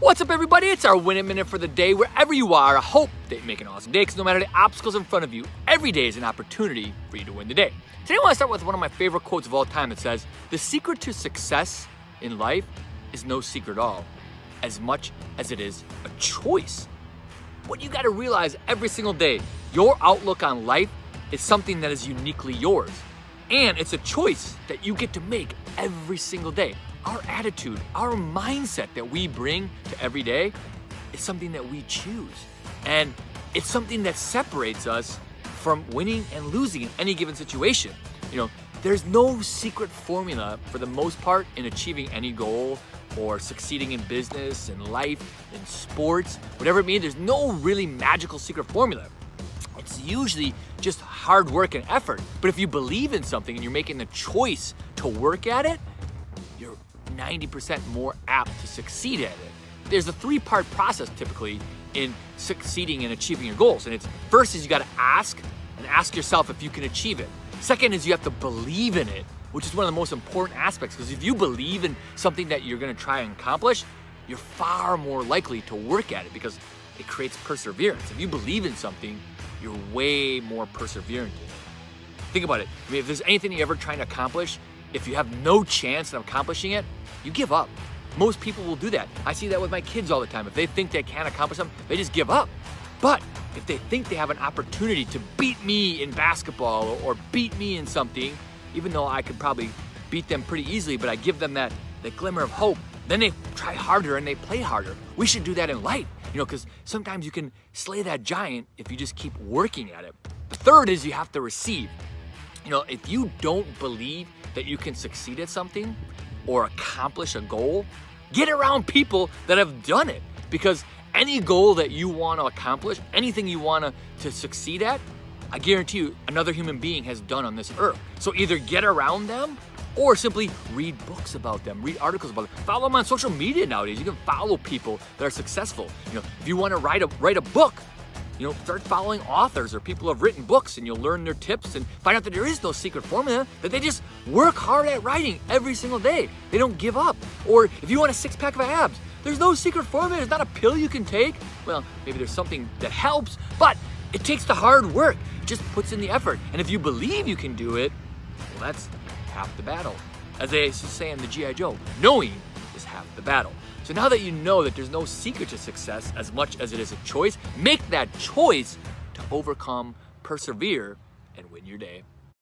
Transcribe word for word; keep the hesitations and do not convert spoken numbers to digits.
What's up, everybody? It's our Win It Minute for the day. Wherever you are, I hope that you make an awesome day, because no matter the obstacles in front of you, every day is an opportunity for you to win the day. Today, I want to start with one of my favorite quotes of all time that says, "The secret to success in life is no secret at all, as much as it is a choice." What you got to realize every single day, your outlook on life is something that is uniquely yours, and it's a choice that you get to make every single day. Our attitude, our mindset that we bring to every day is something that we choose. And it's something that separates us from winning and losing in any given situation. You know, there's no secret formula for the most part in achieving any goal or succeeding in business, in life, in sports, whatever it means. There's no really magical secret formula. It's usually just hard work and effort. But if you believe in something and you're making the choice to work at it, you're ninety percent more apt to succeed at it. There's a three-part process typically in succeeding and achieving your goals. And it's, first is you gotta ask and ask yourself if you can achieve it. Second is you have to believe in it, which is one of the most important aspects, because if you believe in something that you're gonna try and accomplish, you're far more likely to work at it because it creates perseverance. If you believe in something, you're way more perseverant. Think about it. I mean, if there's anything you're ever trying to accomplish, if you have no chance of accomplishing it, you give up. Most people will do that. I see that with my kids all the time. If they think they can't accomplish something, they just give up. But if they think they have an opportunity to beat me in basketball or beat me in something, even though I could probably beat them pretty easily, but I give them that, that glimmer of hope, then they try harder and they play harder. We should do that in life, you know, because sometimes you can slay that giant if you just keep working at it. The third is you have to receive. You know, if you don't believe that you can succeed at something or accomplish a goal, get around people that have done it, because any goal that you want to accomplish, anything you want to, to succeed at, I guarantee you another human being has done on this earth. So either get around them or simply read books about them, read articles about them. Follow them on social media nowadays. You can follow people that are successful. You know, if you want to write a, write a book, you know, start following authors or people who have written books, and you'll learn their tips and find out that there is no secret formula, that they just work hard at writing every single day. They don't give up. Or if you want a six pack of abs, there's no secret formula. There's not a pill you can take. Well, maybe there's something that helps, but it takes the hard work. It just puts in the effort. And if you believe you can do it, well, that's half the battle. As they used to say in the G I Joe, knowing is half the battle. So now that you know that there's no secret to success as much as it is a choice, make that choice to overcome, persevere, and win your day.